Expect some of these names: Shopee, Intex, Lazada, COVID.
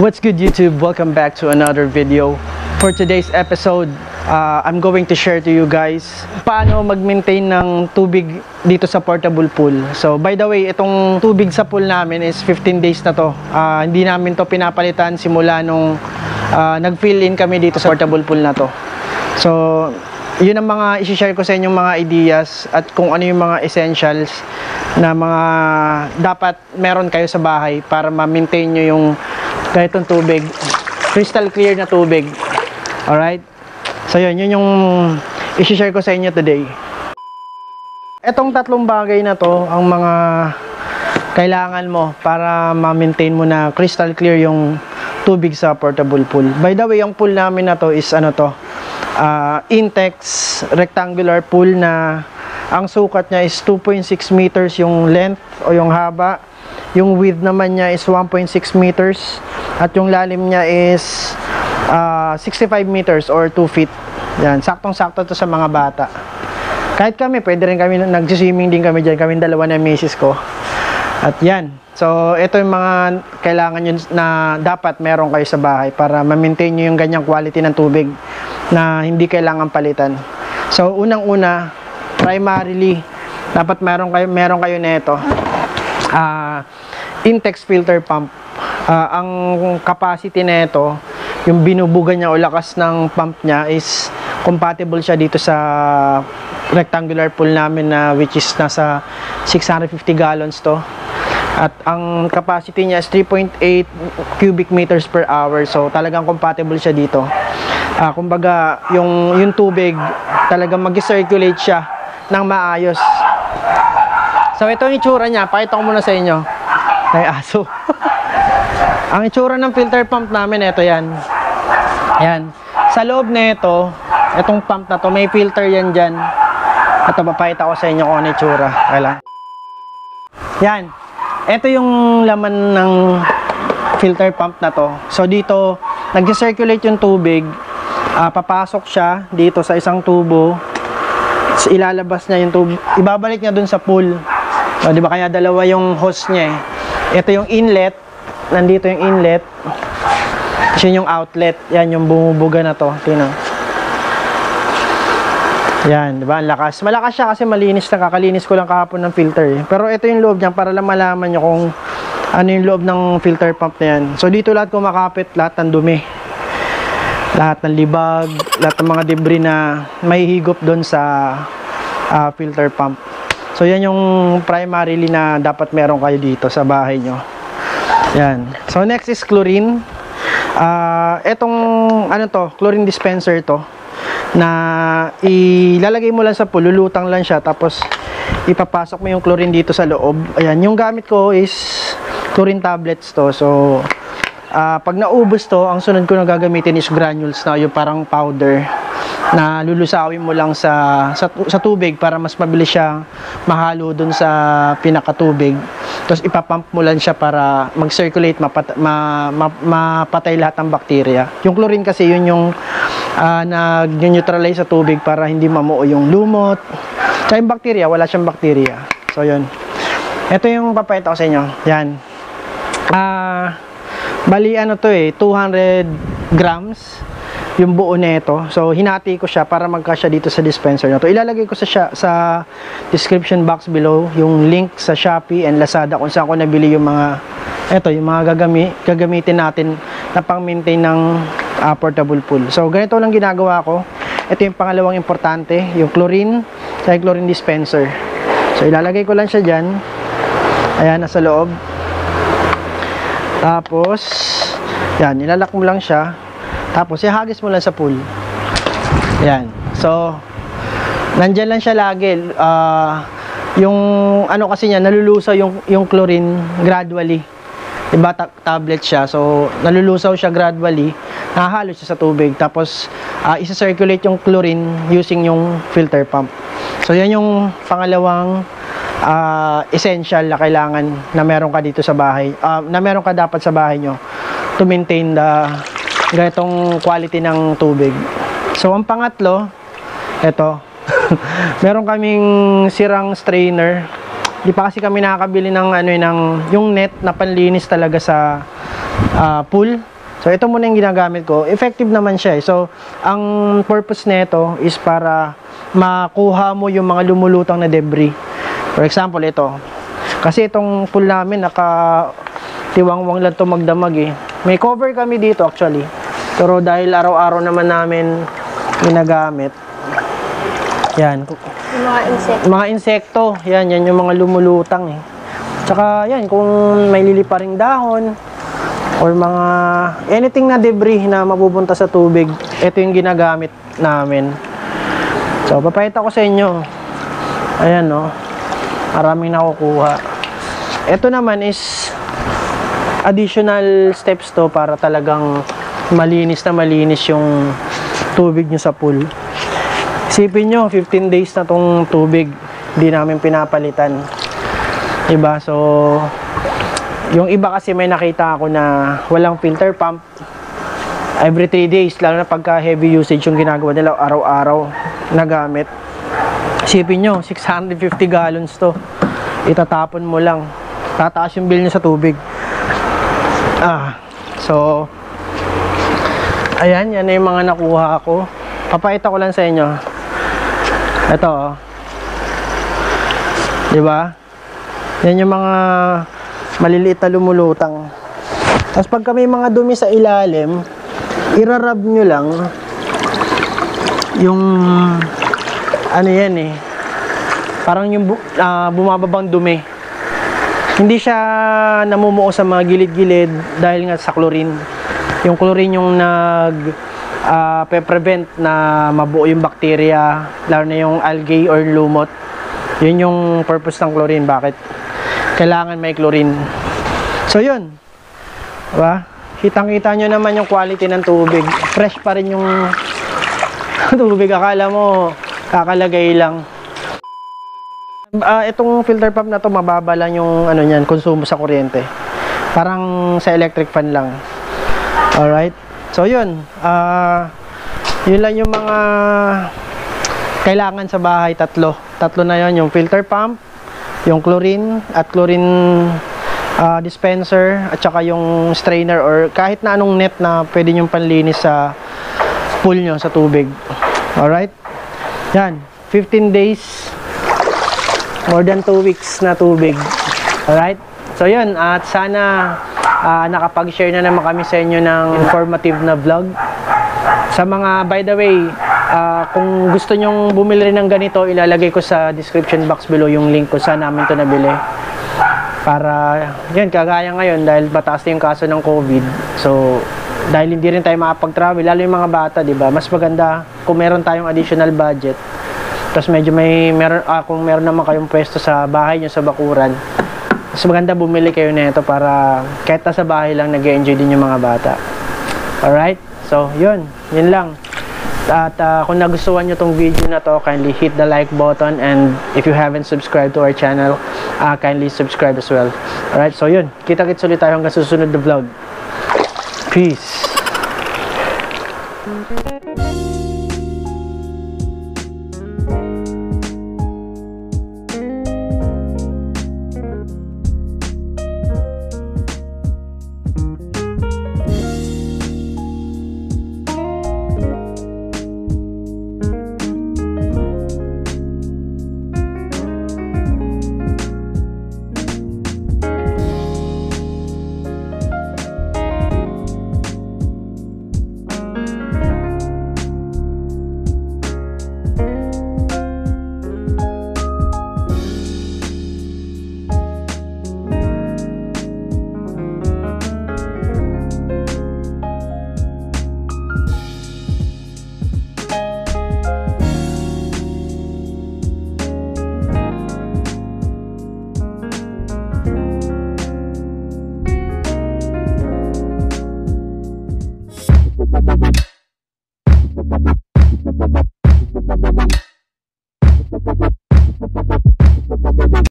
What's good, YouTube? Welcome back to another video. For today's episode, I'm going to share to you guys paano mag-maintain ng tubig dito sa portable pool. So by the way, itong tubig sa pool namin is 15 days na to. Hindi namin to pinapalitan simula nung nag-fill in kami dito sa portable pool na to. So yun ang mga isi-share ko sa inyong mga ideas at kung ano yung mga essentials na mga dapat meron kayo sa bahay para ma-maintain nyo yung ganitong tubig, crystal clear na tubig. Alright? So yun, yun yung isi-share ko sa inyo today. Etong tatlong bagay na to ang mga kailangan mo para ma-maintain mo na crystal clear yung tubig sa portable pool. By the way, yung pool namin na to is ano to, Intex rectangular pool na ang sukat niya is 2.6 meters yung length o yung haba, yung width naman niya is 1.6 meters at yung lalim niya is 65 meters or 2 feet. Yan, saktong-sakto to sa mga bata. Kahit kami, pwede rin kami, nagsiswimming din kami dyan, kami dalawa na misis ko. At yan, so ito yung mga kailangan yun na dapat meron kayo sa bahay para ma-maintain nyo yung ganyang quality ng tubig na hindi kailangan palitan. So unang-una, primarily, dapat meron kayo na ito, Intex filter pump. Ang capacity na ito, yung binubuga niya o lakas ng pump niya is compatible siya dito sa rectangular pool namin na which is nasa 650 gallons to. At ang capacity niya is 3.8 cubic meters per hour. So talagang compatible siya dito. Kumbaga yung tubig talagang mag-circulate siya ng maayos. So ito yung itsura niya. Pakita ko muna sa inyo. Ay aso. Ang itsura ng filter pump namin, ito yan. Yan. Sa loob na ito, itong pump na to, may filter yan dyan. Ito, papakita ko sa inyo kung ano yung itsura. Kailan. Yan. Ito yung laman ng filter pump na to. So dito, nag-circulate yung tubig. Papasok siya dito sa isang tubo. Ilalabas niya yung tubo. Ibabalik niya dun sa pool. So, di ba kaya dalawa yung hose niya eh. Ito yung inlet. Nandito yung inlet. Tapos yun yung outlet. Yan yung bumubuga na to. Tingnan. Yan, di ba? Ang lakas. Malakas siya kasi malinis na. Kakalinis ko lang kahapon ng filter eh. Pero ito yung loob niya para lang malaman nyo kung ano yung loob ng filter pump na yan. So dito lahat kumakapit, lahat ng dumi. Lahat ng libag, lahat ng mga debris na may higop doon sa filter pump. So yan yung primarily na dapat meron kayo dito sa bahay nyo. Yan. So next is chlorine. Etong ano to, chlorine dispenser to, na ilalagay mo lang sa pool, lulutang lang siya, tapos ipapasok mo yung chlorine dito sa loob. Ayan, yung gamit ko is chlorine tablets to. So pag naubos to, ang sunod ko na gagamitin is granules na yung parang powder na lulusawin mo lang sa tubig para mas mabilis siya mahalo dun sa pinakatubig. Tapos ipapump mo lang siya para mag-circulate, mapatay lahat ng bakterya. Yung chlorine kasi yun yung nag-neutralize sa tubig para hindi mamuo yung lumot. Tsaka yung bacteria, wala siyang bacteria. So, yun. Ito yung papakita ko sa inyo. Yan. Bali, ano to eh, 200 grams yung buo na ito. So, hinati ko siya para magkasya dito sa dispenser na to. Ilalagay ko sa description box below yung link sa Shopee and Lazada kung saan ko nabili yung mga ito, yung mga gagamitin natin na pang-maintain ng portable pool. So, ganito lang ginagawa ko. Ito yung pangalawang importante, yung chlorine, sa chlorine dispenser. So, ilalagay ko lang siya dyan. Ayan, nasa loob. Tapos, yan, ilalak mo lang siya. Tapos, ihagis mo lang sa pool. Yan. So, nandyan lang siya lagi. Yung, ano kasi niya, nalulusaw yung chlorine gradually. Diba, tablet siya. So, nalulusaw siya gradually. Nahalo siya sa tubig. Tapos, isa-circulate yung chlorine using yung filter pump. So, yan yung pangalawang essential na kailangan na meron ka dito sa bahay. Na meron ka dapat sa bahay nyo to maintain the ganitong quality ng tubig. So, ang pangatlo, eto. Meron kaming sirang strainer. Di pa kasi kami nakakabili ng, yung net na panlinis talaga sa pool. So, ito muna yung ginagamit ko. Effective naman siya eh. So, ang purpose nito is para makuha mo yung mga lumulutang na debris. For example, ito. Kasi itong pool namin, nakatiwangwang lang ito magdamag eh. May cover kami dito actually. Pero dahil araw-araw naman namin ginagamit. Yan. Yung mga insekto. Mga insekto. Yan, yan yung mga lumulutang eh. Tsaka yan, kung may liliparing dahon, or mga anything na debris na mabubunta sa tubig, ito yung ginagamit namin. So, papakita ko sa inyo. Ayan, no. Maraming nakukuha. Ito naman is additional steps to para talagang malinis na malinis yung tubig nyo sa pool. Isipin nyo, 15 days na tong tubig. Hindi namin pinapalitan. Diba? So, yung iba kasi may nakita ako na walang filter pump every 3 days, lalo na pagka heavy usage yung ginagawa nila araw-araw na gamit. Isipin nyo, 650 gallons to. Itatapon mo lang. Tataas yung bill nyo sa tubig. So, ayan, yan na yung mga nakuha ako. Papakita ko lang sa inyo. Ito, oh. Diba? Yan yung mga maliliit na lumulutang. Tapos pagka may mga dumi sa ilalim, irarab nyo lang yung ano yan eh, parang yung bumababang dumi. Hindi siya namumuo sa mga gilid-gilid dahil nga sa chlorine. Yung chlorine yung nag-prevent na mabuo yung bacteria, lalo na yung algae or lumot. Yun yung purpose ng chlorine, bakit kailangan may chlorine. So, yun. Diba? Kitang-kita nyo naman yung quality ng tubig. Fresh pa rin yung tubig. Akala mo, kakalagay lang. Itong filter pump na to, mababa lang yung ano yan, konsumo sa kuryente. Parang sa electric fan lang. Alright? So, yun. Yun lang yung mga kailangan sa bahay. Tatlo na yun. Yung filter pump, yung chlorine at chlorine dispenser at saka yung strainer or kahit na anong net na pwede nyong panlinis sa pool nyo, sa tubig. Alright? Yan. 15 days. More than 2 weeks na tubig. Alright? So, yun. At sana nakapag-share na naman kami sa inyo ng informative na vlog. Sa mga, by the way, kung gusto nyong bumili rin ng ganito, ilalagay ko sa description box below yung link kung saan namin ito nabili. Para, yun, kagaya ngayon dahil mataas na yung kaso ng COVID. So, dahil hindi rin tayo makapag-travel, lalo yung mga bata, diba? Mas maganda kung meron tayong additional budget. Tapos medyo kung meron naman kayong pwesto sa bahay nyo, sa bakuran, mas maganda bumili kayo na ito para kahit na sa bahay lang, nag-enjoy din yung mga bata. Alright? So, yun. Yun lang. At kung nagustuhan nyo tong video na to, kindly hit the like button, and if you haven't subscribed to our channel, kindly subscribe as well. Alright, so yun, kita-kits ulit tayo hanggang susunod na vlog. Peace!